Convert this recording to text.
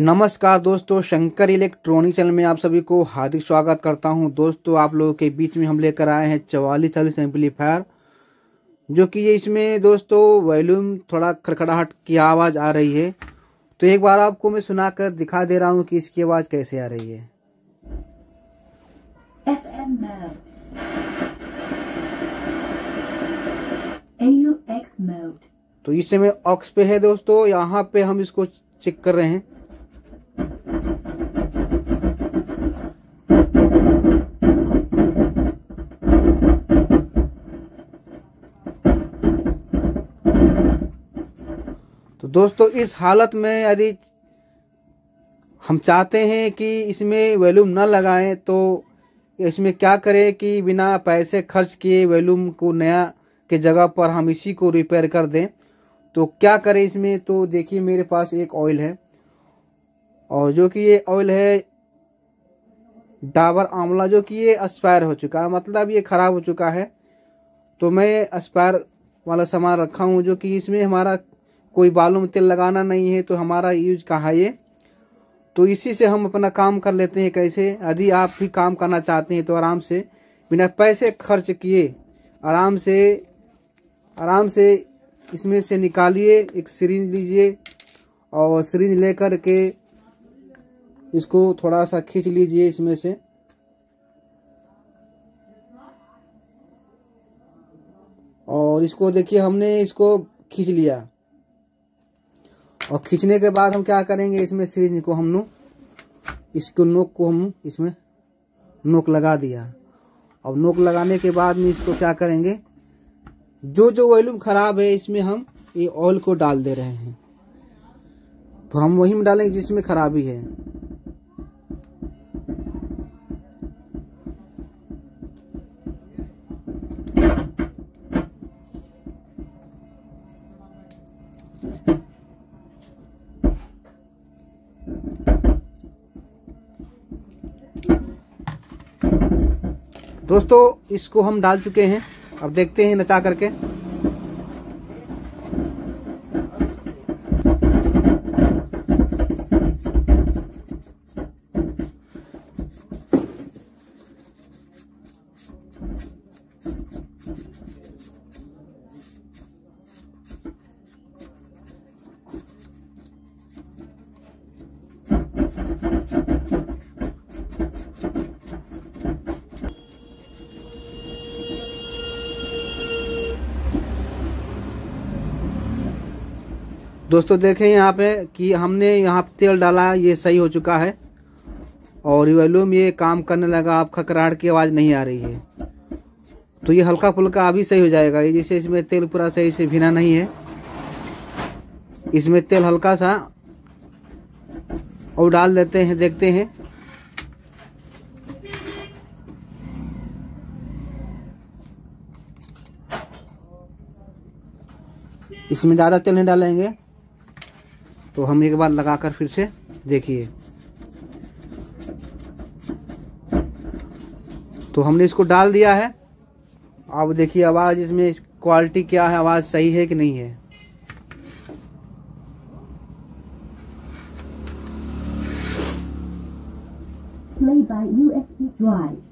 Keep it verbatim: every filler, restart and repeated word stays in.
नमस्कार दोस्तों, Shankar electronic channel में आप सभी को हार्दिक स्वागत करता हूं। दोस्तों, आप लोगों के बीच में हम लेकर आए हैं चवालीस चालीस एम्पलीफायर, जो कि ये इसमें दोस्तों वॉल्यूम थोड़ा खड़खड़ाहट की आवाज़ आ रही है, तो एक बार आपको मैं सुनाकर दिखा दे रहा हूं कि इसकी आवाज़ कैसे आ रही है। तो इस समय ऑक्स पे है दोस्तों, यहाँ पे हम इसको चेक कर रहे हैं। तो दोस्तों, इस हालत में यदि हम चाहते हैं कि इसमें वॉल्यूम ना लगाएं तो इसमें क्या करें कि बिना पैसे खर्च किए वॉल्यूम को नया के जगह पर हम इसी को रिपेयर कर दें, तो क्या करें इसमें। तो देखिए, मेरे पास एक ऑयल है और जो कि ये ऑयल है डाबर आंवला, जो कि ये एक्सपायर हो चुका है, मतलब ये ख़राब हो चुका है। तो मैं एक्सपायर वाला सामान रखा हूँ, जो कि इसमें हमारा कोई बालों में तेल लगाना नहीं है, तो हमारा यूज कहाँ ये। तो इसी से हम अपना काम कर लेते हैं कैसे। यदि आप भी काम करना चाहते हैं तो आराम से बिना पैसे खर्च किए आराम से आराम से इसमें से निकालिए, एक सिरिंज लीजिए और सिरिंज लेकर के इसको थोड़ा सा खींच लीजिए इसमें से। और इसको देखिए, हमने इसको खींच लिया और खींचने के बाद हम क्या करेंगे, इसमें सिरिंज को हम नोक इसको नोक को हम इसमें नोक लगा दिया। अब नोक लगाने के बाद में इसको क्या करेंगे, जो जो वॉल्यूम खराब है इसमें हम ये ऑयल को डाल दे रहे हैं, तो हम वही में डालेंगे जिसमें खराबी है। दोस्तों, इसको हम डाल चुके हैं, अब देखते हैं नचा करके। दोस्तों देखें यहाँ पे कि हमने यहाँ पे तेल डाला, ये सही हो चुका है और वॉल्यूम ये काम करने लगा, अब खकराहट की आवाज़ नहीं आ रही है। तो ये हल्का फुल्का अभी सही हो जाएगा, जैसे इसमें तेल पूरा सही से भीना नहीं है, इसमें तेल हल्का सा और डाल देते हैं, देखते हैं। इसमें ज़्यादा तेल नहीं डालेंगे, तो हम एक बार लगाकर फिर से देखिए। तो हमने इसको डाल दिया है, अब देखिए आवाज़ इसमें क्वालिटी क्या है, आवाज़ सही है कि नहीं है। Play by U S B drive.